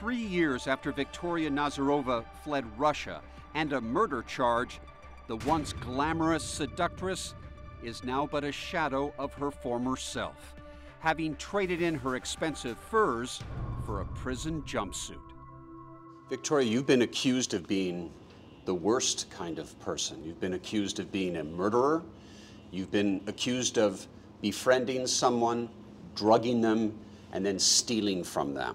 3 years after Victoria Nasyrova fled Russia and a murder charge, the once glamorous seductress is now but a shadow of her former self, having traded in her expensive furs for a prison jumpsuit. Victoria, you've been accused of being the worst kind of person. You've been accused of being a murderer. You've been accused of befriending someone, drugging them, and then stealing from them.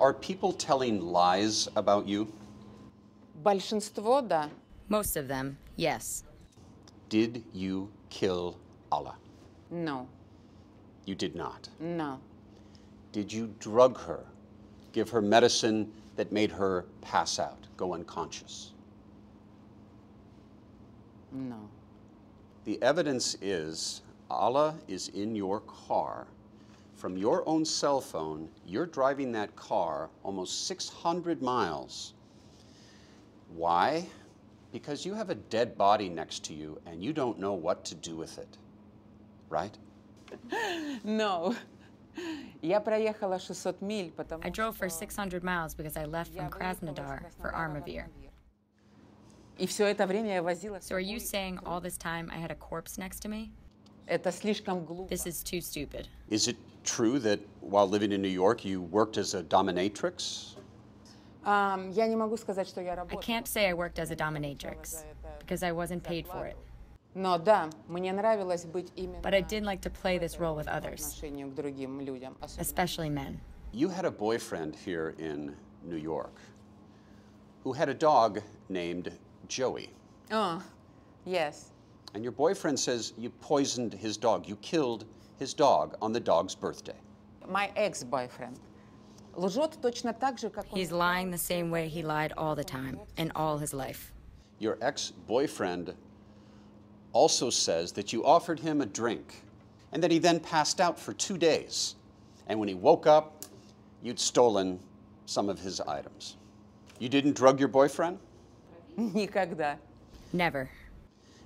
Are people telling lies about you? Most of them, yes. Did you kill Alla? No. You did not? No. Did you drug her, give her medicine that made her pass out, go unconscious? No. The evidence is Alla is in your car. From your own cell phone, you're driving that car almost 600 miles. Why? Because you have a dead body next to you and you don't know what to do with it, right? No. I drove for 600 miles because I left from Krasnodar for Armavir. So are you saying all this time I had a corpse next to me? This is too stupid. Is it true that while living in New York, you worked as a dominatrix? I can't say I worked as a dominatrix because I wasn't paid for it. But I did like to play this role with others, especially men. You had a boyfriend here in New York who had a dog named Joey. Oh, yes. And your boyfriend says you poisoned his dog, you killed his dog on the dog's birthday. My ex-boyfriend. He's lying the same way he lied all the time, and all his life. Your ex-boyfriend also says that you offered him a drink, and that he then passed out for 2 days. And when he woke up, you'd stolen some of his items. You didn't drug your boyfriend? Never.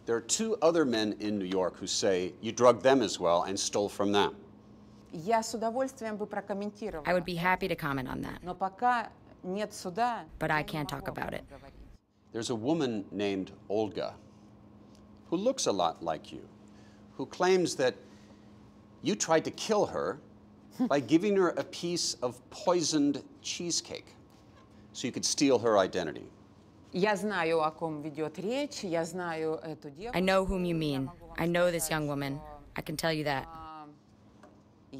There are two other men in New York who say you drugged them as well and stole from them. I would be happy to comment on that, but I can't talk about it. There's a woman named Olga who looks a lot like you, who claims that you tried to kill her by giving her a piece of poisoned cheesecake so you could steal her identity. I know whom you mean. I know this young woman. I can tell you that.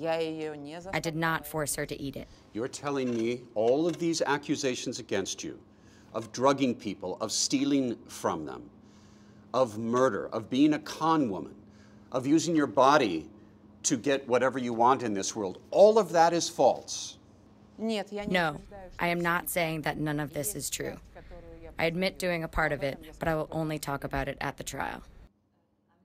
I did not force her to eat it. You're telling me all of these accusations against you, of drugging people, of stealing from them, of murder, of being a con woman, of using your body to get whatever you want in this world. All of that is false. No, I am not saying that none of this is true. I admit doing a part of it, but I will only talk about it at the trial.